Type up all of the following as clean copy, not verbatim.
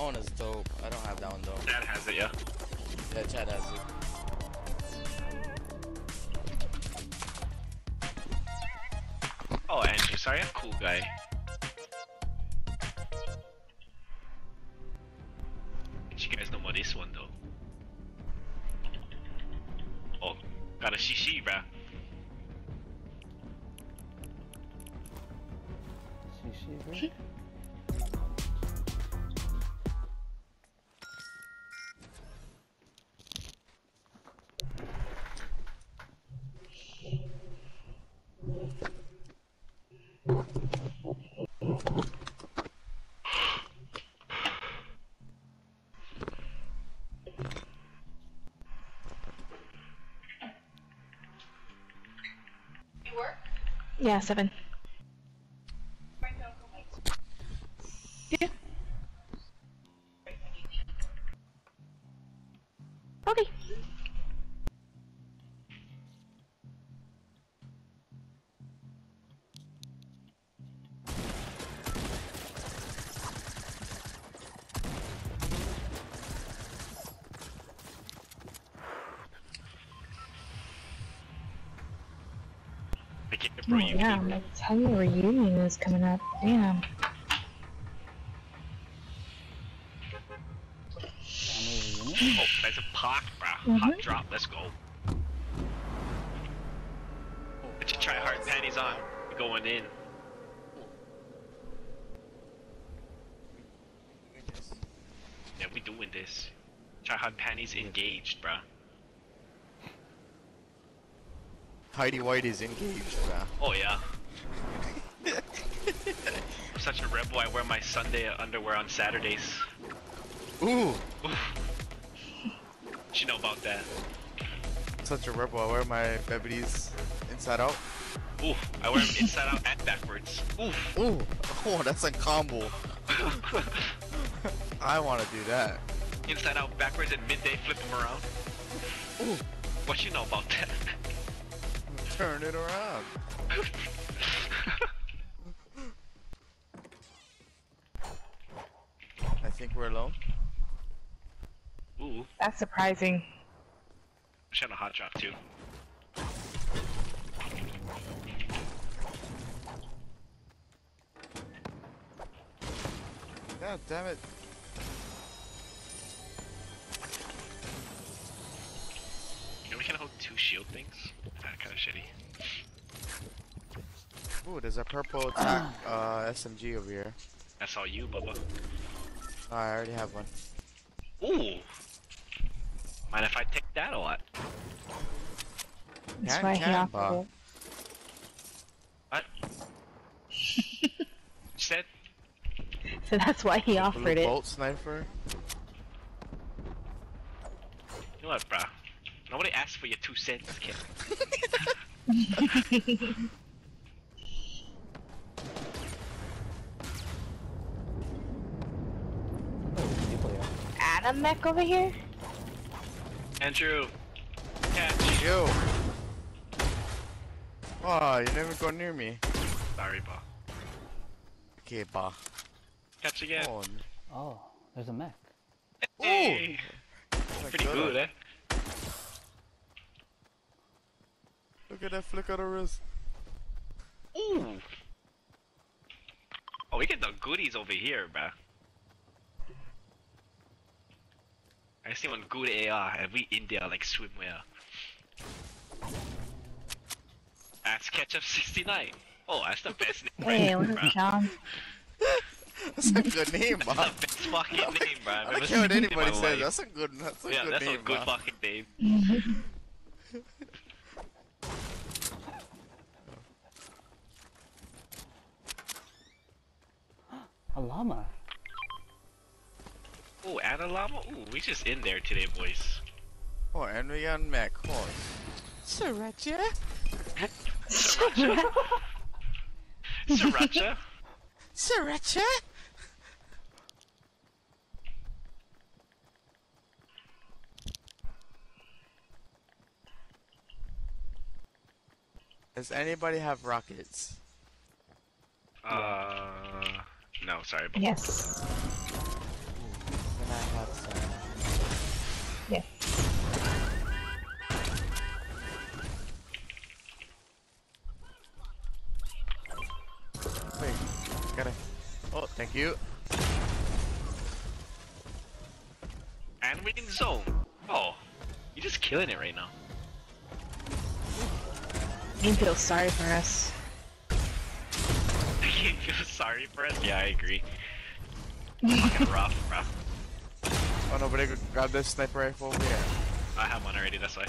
That one is dope. I don't have that one though. Chad has it, yeah. Yeah, Chad has it. Oh, Andrew, sorry, I'm a cool guy. But you guys know more this one though. Oh, got a shishi, bruh. Shishi, bruh? Yeah, 7. Yeah. Okay. Oh, yeah, my 10 reunion is coming up. Damn. Oh, there's a park, bruh. Hot drop, let's go. Put your try-hard panties on. We're going in. Yeah, we doing this. Try-hard panties engaged, bruh. Heidi White is engaged, bruh. Oh yeah. I'm such a rebel, I wear my Sunday underwear on Saturdays. Ooh! What you know about that? Such a rebel, I wear my bevities inside out. Ooh, I wear them inside out and backwards. Oof. Ooh! Oh, that's a combo. I wanna do that. Inside out, backwards, and midday flip them around. Ooh! What you know about that? Turn it around. I think we're alone. Ooh. That's surprising. She had a hot shot too. God damn it. You know we can hold 2 shield things? That's kinda shitty. Ooh, there's a purple attack SMG over here. That's all you, Bubba. Oh, I already have one. Ooh! Mind if I take that a lot? That's why he offered it. What? You said? So that's why he offered it. Bolt sniper? You know what, bruh? Nobody asked for your 2 cents, kid. Adam Mech over here? Andrew! Catch you! Oh, you never go near me. Sorry, Ba. Okay, Ba. Catch again. Oh, there's a mech. Hey! Ooh. Pretty good, eh? Look at that flick of the wrist. Ooh. Oh, we get the goodies over here, bruh. I see one good AR, and we in there like swimwear. That's Ketchup69. Oh, that's the best name. Hey, what's up, John? That's a good name, bruh. That's the best fucking name, bruh. I don't care what anybody says. That's a good name. Yeah, that's a good fucking name. A llama. Oh, and a llama? Ooh, we just in there today, boys. Oh, and we on Mac horse. Sriracha? Sriracha? Sriracha? Sriracha? Does anybody have rockets? No, sorry. Yes. Yes. Wait, gotta. Oh, thank you. And we can zone. Oh, you're just killing it right now. You can feel sorry for us. You feel sorry for us? Yeah, I agree. Fucking rough, rough. Oh, nobody got this sniper rifle over here. I have one already, that's why.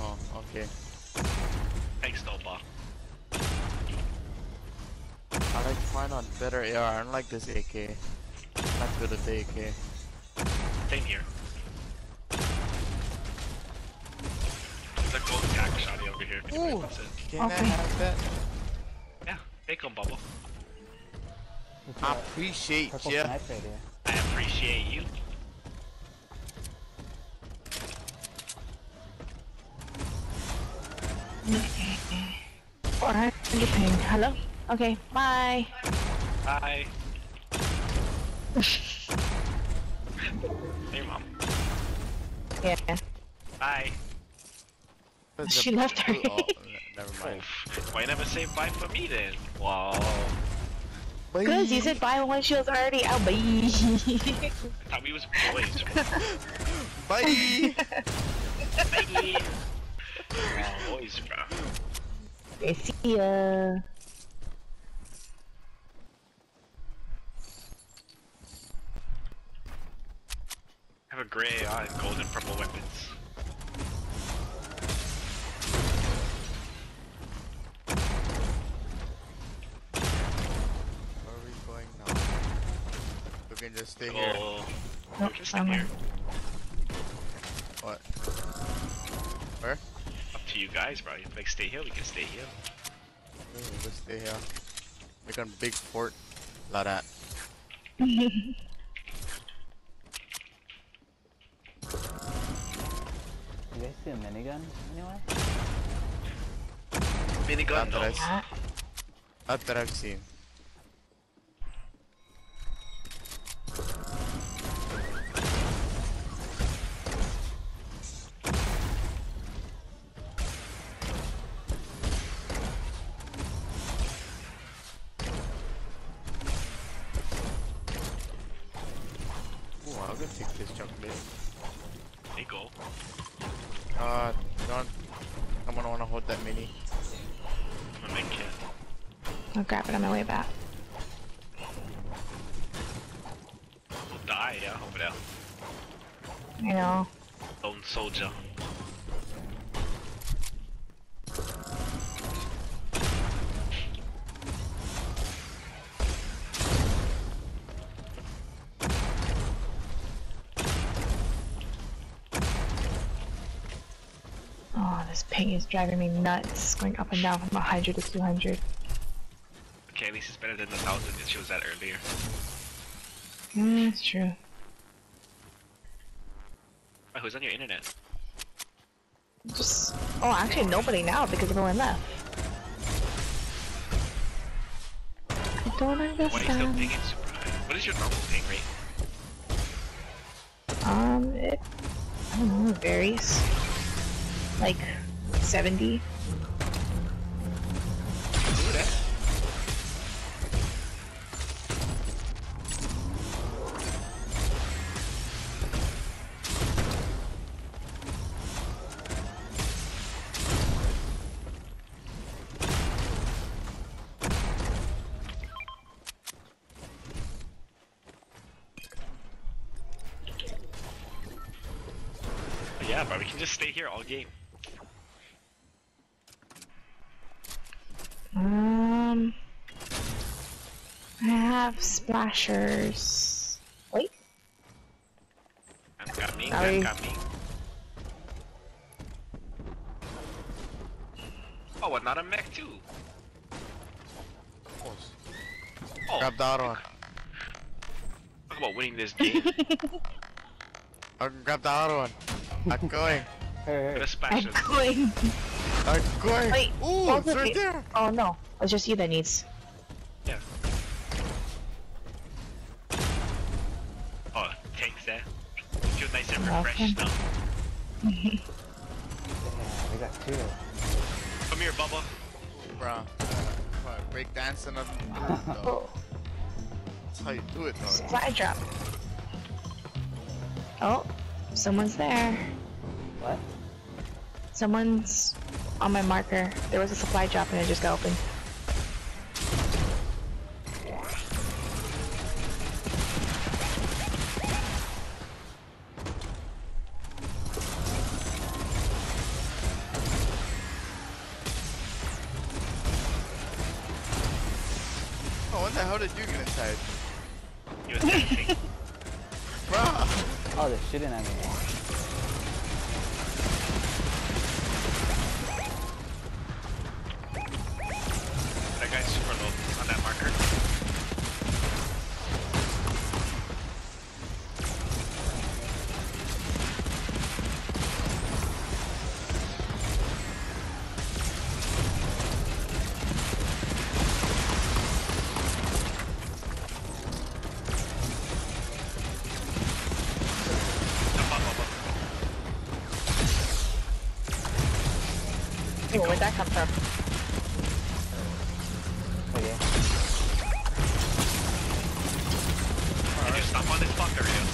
Oh, okay. Thanks, Dolpa. I like mine on better AR, unlike this AK. Not good at the AK. Same here. There's a gold tack shoddy over here. Ooh, can I have that? Yeah, take on Bubble. I appreciate you. I appreciate you. Alright, hello? Okay, bye. Bye. Hey, mom. Yeah. Bye. She left her. Oh, never mind. Why never say bye for me then? Wow. Because you said bye when she was already out. Bye. I thought we was boys. Bye. Bye. Wow, boys, bro. See ya. I have a gray AR and gold and purple weapons. Where are we going now? We can just stay here. Nope, we can stay here. What? Where? Up to you guys, bro. You like stay here, we can stay here. Ooh, we'll stay here. Make a big fort. Love that. You guys see a minigun anywhere? Minigun? Not that I've seen. Ooh, I'm gonna take this chocolate. There you go. Don't. I'm gonna wanna hold that mini. I'm gonna make it. I'll grab it on my way back. We'll die, yeah, over there. I know. Lone soldier. This ping is driving me nuts, going up and down from 100 to 200. Okay, at least it's better than the 1000 that she was at earlier. Mm, that's true. Oh, who's on your internet? Just... Oh, actually nobody now because everyone left. I don't understand. Why are you still pinging super high? What is your normal ping rate? I don't know, it varies. Like... 70. Yeah, but we can just stay here all game. I have splashers. Wait. I've got me. Sorry. I've got me. Oh, not a mech too. Of course. Oh, grab the other one. Talk about winning this game. I can grab the other one. I'm going. Hey, I'm going. I'm going! Wait, ooh, it's right there! Oh no, it's just you that needs. Yeah. Oh, tanks there. Shoot nice and Fresh stuff. We got two. Come here, Bubba. Bro. Break dance and nothing. That's how you do it, though. Slide drop. Oh, someone's there. What? Someone's on my marker. There was a supply drop and it just got opened. Oh, what the hell did you get inside? You were bruh! Oh, they're shooting at me. That guy's super low on that marker. Ooh, where'd that come from? Oh yeah. Alright, just stomp on this fucker, dude.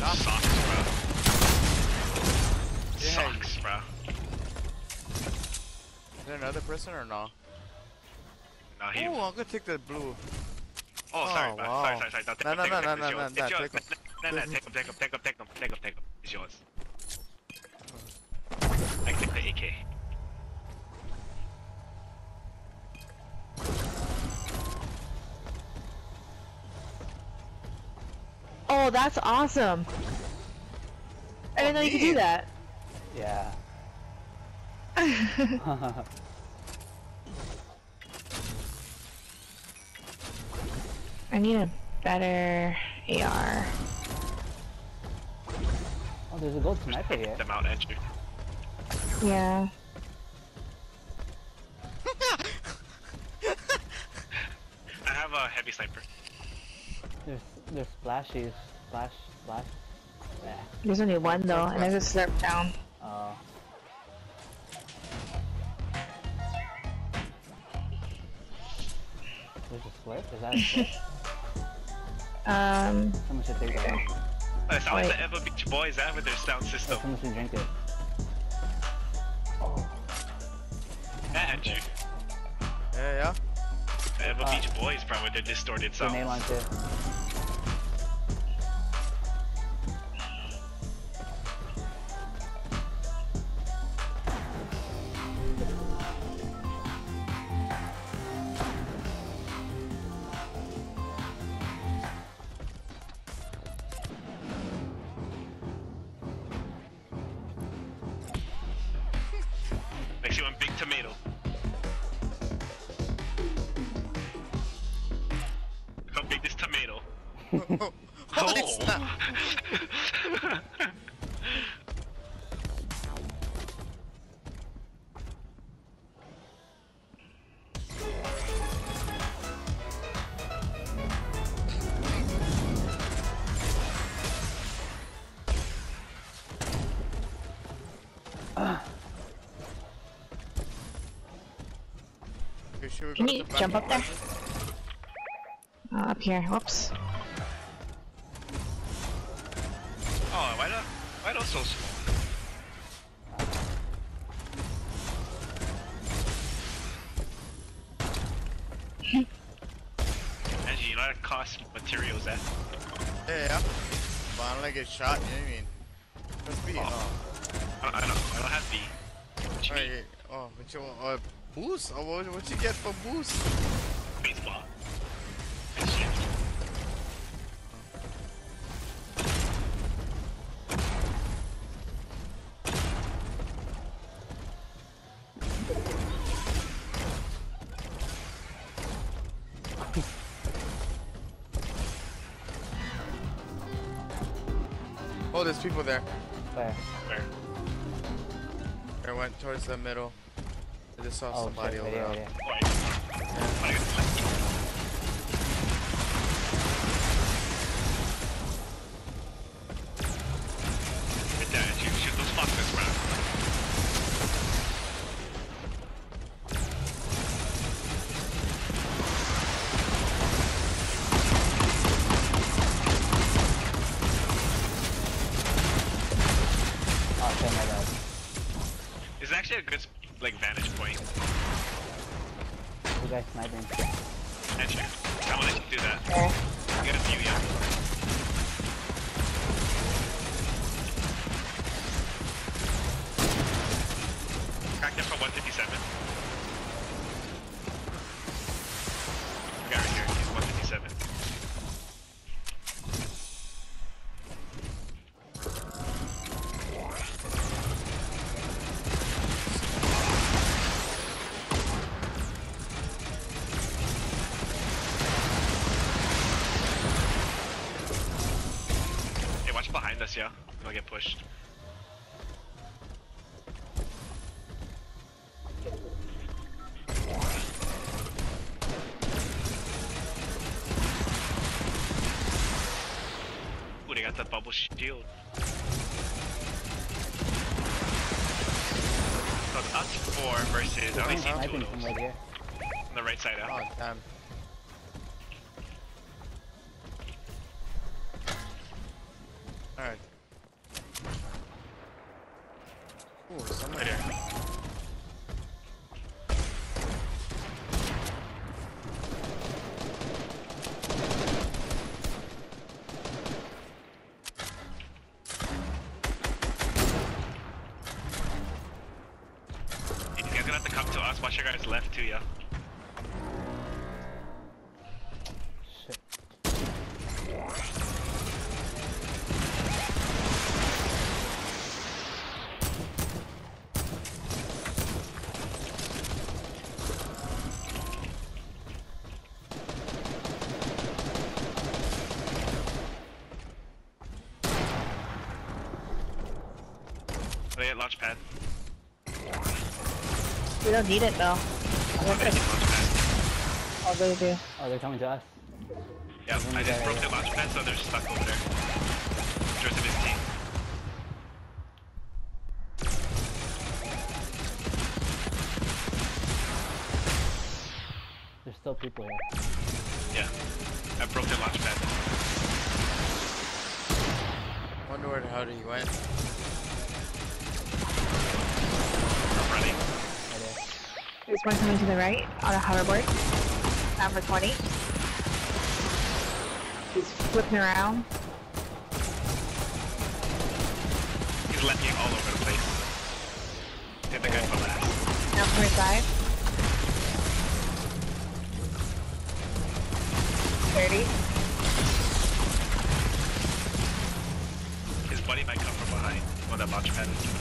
That sucks, bro. Yeah. Sucks, bro. Is there another person or no? No, he... Ooh, I'm gonna take the blue. Oh, sorry, man. Wow. Sorry. No, take him. It's yours. I take the AK. Oh, that's awesome. I didn't know you could do that. Yeah. I need a better AR. Oh, there's a gold sniper here. Them out at you. Yeah. I have a heavy sniper. There's splashies. Splash. Yeah. There's only one though, and there's a slurp down. Oh. There's a slurp? Is that a slurp? Someone should take that one. It sounds like the Beach Boys have with their sound system. Someone should drink it. Andrew. Yeah. The Beach Boys, bro, with their distorted sound. Name on too. Tomato. Look how big this tomato. Holy snap! Can you jump up there? Up here, whoops. Oh, why not so small? Angie, you know how to cost materials at? Yeah. But I don't like get shot, you know what I mean? What's B? Oh. I don't have B. What you mean? Oh, but you want... Boost? Oh, what you get for boost? Baseball. Oh, there's people there. Where? They went towards the middle. I just saw somebody over there. It's actually a good like vantage point. You guys sniping? That's true. I want to do that. Yeah. Get a few, Cracked him for 157. Guy right here, he's 157. Behind us, yeah. I'll get pushed. Ooh, they got that bubble shield. So it's us four versus I only see two of those. Right on the right side out. Oh, damn. Alright. Ooh, someone right here. You guys gonna have to come to us, watch your guys left too, yeah? They at launch pad. We don't need it though. Oh, they do. Oh, they're coming to us. Yeah, I just broke the launch pad, so they're stuck over there. George and his team. There's still people here. Yeah, I broke the launch pad. Wonder where Heidi went. There's one coming to the right on a hoverboard. Down for 20. He's flipping around. He's lefting all over the place. Hit the guy from last. Down from his side. 30. His buddy might come from behind when that launch pad is.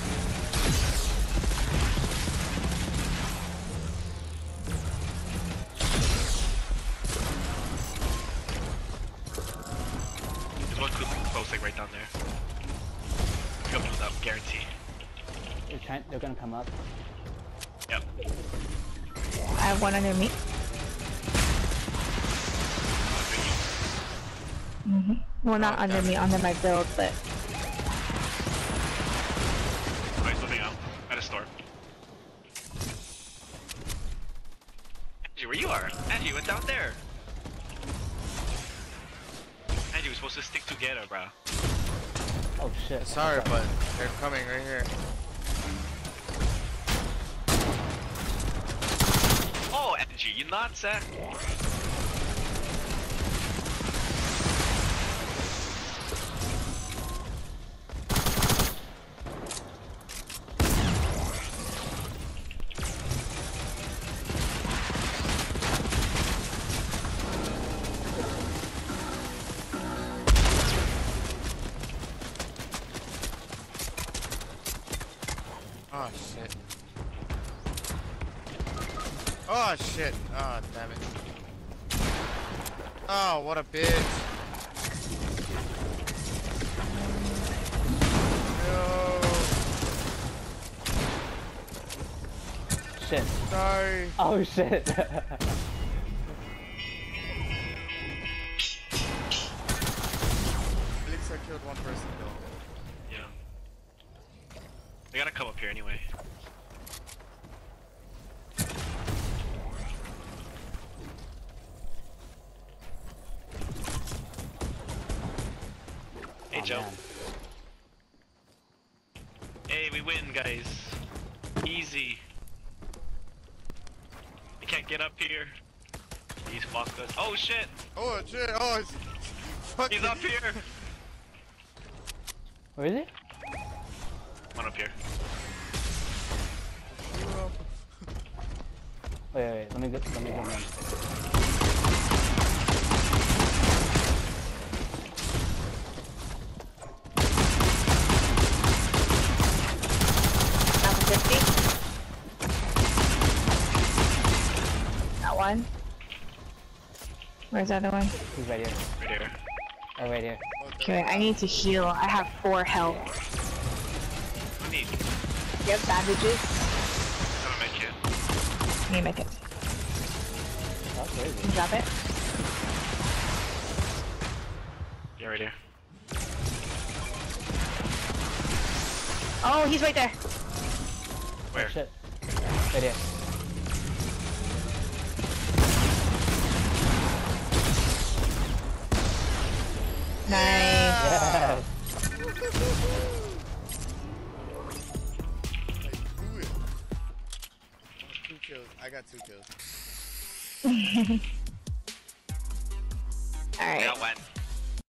Like right down there. Coming up, guaranteed. They're gonna come up. Yep. I have one under me. Mm-hmm. Well, not under me, under my build, but. Oh, he's living out at a store. Angie, where you are? Angie, what's out there? We're supposed to stick together, bro. Oh shit. Sorry, but they're coming right here. Oh, Angie, you not set. Oh shit. Oh shit. Oh damn it. Oh, what a bitch. No. shit. No. Oh shit. At least I killed one person though. Yeah. They gotta come up here anyway. Hey, oh, Joe. Man. Hey, we win, guys. Easy. We can't get up here. He's fucked us. Oh shit! Oh shit! Oh, he's fucking. He's up here. Where is he? One up here. Wait, let me go around. That one. Where's the other one? He's right here. Right here. Oh, right here. Okay, I need to heal. I have 4 health. I need. You have bandages? I'm gonna make it. Can you make it? That's crazy. Can you drop it? Yeah, right here. Oh, he's right there. Where? Oh, shit. Right here. Nice. Yeah. I got 2 kills. All right. I got 1.